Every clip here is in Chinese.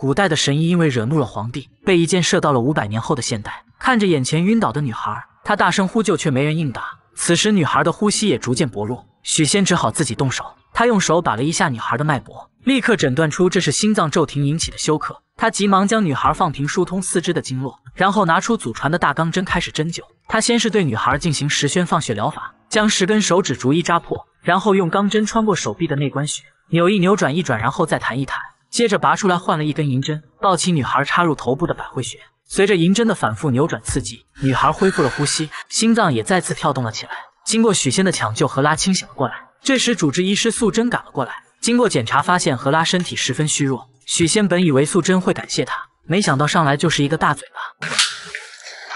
古代的神医因为惹怒了皇帝，被一箭射到了500年后的现代。看着眼前晕倒的女孩，他大声呼救，却没人应答。此时女孩的呼吸也逐渐薄弱，许仙只好自己动手。他用手把了一下女孩的脉搏，立刻诊断出这是心脏骤停引起的休克。他急忙将女孩放平，疏通四肢的经络，然后拿出祖传的大钢针开始针灸。他先是对女孩进行十宣放血疗法，将10根手指逐一扎破，然后用钢针穿过手臂的内关穴，扭转一转，然后再弹一弹。接着拔出来换了一根银针，抱起女孩插入头部的百会穴。随着银针的反复扭转刺激，女孩恢复了呼吸，心脏也再次跳动了起来。经过许仙的抢救，何拉清醒了过来。这时主治医师素贞赶了过来，经过检查发现何拉身体十分虚弱。许仙本以为素贞会感谢他，没想到上来就是一个大嘴巴。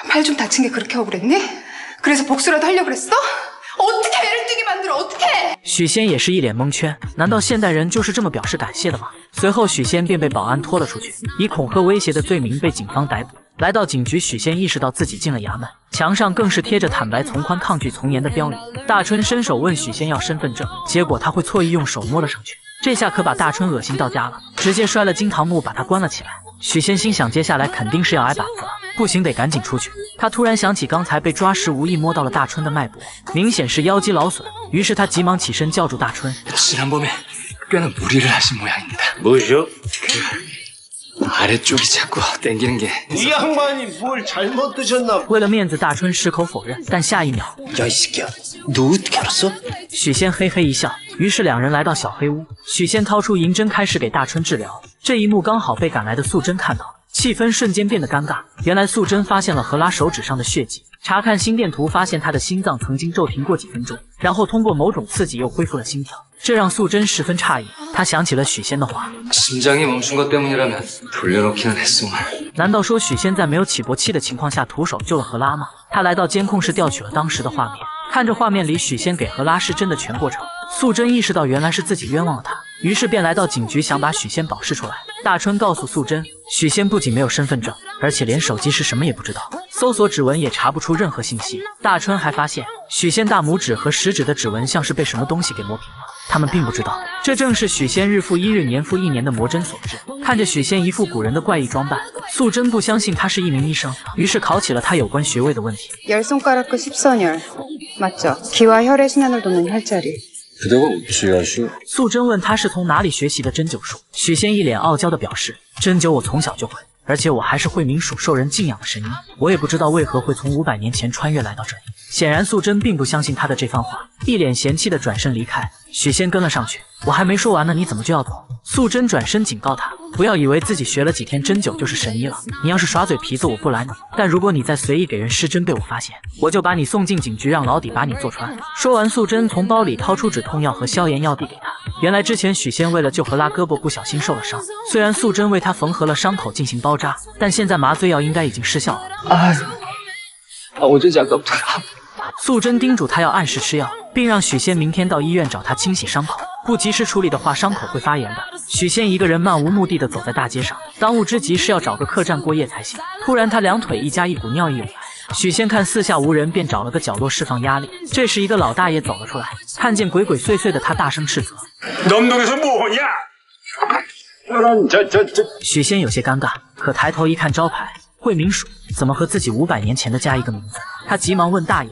팔좀 다친 게 그렇게 억울했니? 그래서 복수라도 하려고 그랬어? 어떻게 애를 뛰게 만들어? 어떻게?许仙也是一脸蒙圈，难道现代人就是这么表示感谢的吗？随后许仙便被保安拖了出去，以恐吓威胁的罪名被警方逮捕。来到警局，许仙意识到自己进了衙门，墙上更是贴着坦白从宽、抗拒从严的标语。大春伸手问许仙要身份证，结果他会错意用手摸了上去，这下可把大春恶心到家了，直接摔了惊堂木把他关了起来。许仙心想，接下来肯定是要挨板子了，不行得赶紧出去。他突然想起刚才被抓时无意摸到了大春的脉搏，明显是腰肌劳损，于是他急忙起身叫住大春。为了面子，大春矢口否认，但下一秒，许仙嘿嘿一笑。于是两人来到小黑屋，许仙掏出银针开始给大春治疗。这一幕刚好被赶来的素贞看到，气氛瞬间变得尴尬。原来素贞发现了何拉手指上的血迹，查看心电图发现她的心脏曾经骤停过几分钟，然后通过某种刺激又恢复了心跳，这让素贞十分诧异。她想起了许仙的话，难道说许仙在没有起搏器的情况下徒手救了何拉吗？她来到监控室调取了当时的画面，看着画面里许仙给何拉施针的全过程，素贞意识到原来是自己冤枉了她，于是便来到警局想把许仙保释出来。大春告诉素贞，许仙不仅没有身份证，而且连手机是什么也不知道，搜索指纹也查不出任何信息。大春还发现许仙大拇指和食指的指纹像是被什么东西给磨平了，他们并不知道这正是许仙日复一日、年复一年的磨针所致。看着许仙一副古人的怪异装扮，素贞不相信他是一名医生，于是考起了他有关穴位的问题。素贞问他是从哪里学习的针灸术，许仙一脸傲娇的表示，针灸我从小就会，而且我还是惠民署受人敬仰的神医，我也不知道为何会从500年前穿越来到这里。显然素贞并不相信他的这番话，一脸嫌弃的转身离开。许仙跟了上去，我还没说完呢，你怎么就要走？素贞转身警告他，不要以为自己学了几天针灸就是神医了，你要是耍嘴皮子我不拦你，但如果你再随意给人施针被我发现，我就把你送进警局，让老底把你坐穿。说完，素贞从包里掏出止痛药和消炎药递给他。原来之前许仙为了救何拉，胳膊不小心受了伤，虽然素贞为他缝合了伤口进行包扎，但现在麻醉药应该已经失效了。我这下搞不定了。素贞叮嘱他要按时吃药，并让许仙明天到医院找他清洗伤口，不及时处理的话伤口会发炎的。许仙一个人漫无目的的走在大街上，当务之急是要找个客栈过夜才行。突然他两腿一夹，一股尿意涌来，许仙看四下无人，便找了个角落释放压力。这时一个老大爷走了出来，看见鬼鬼祟祟的他大声斥责，许仙有些尴尬，可抬头一看招牌惠民署，怎么和自己500年前的加一个名字？他急忙问大爷，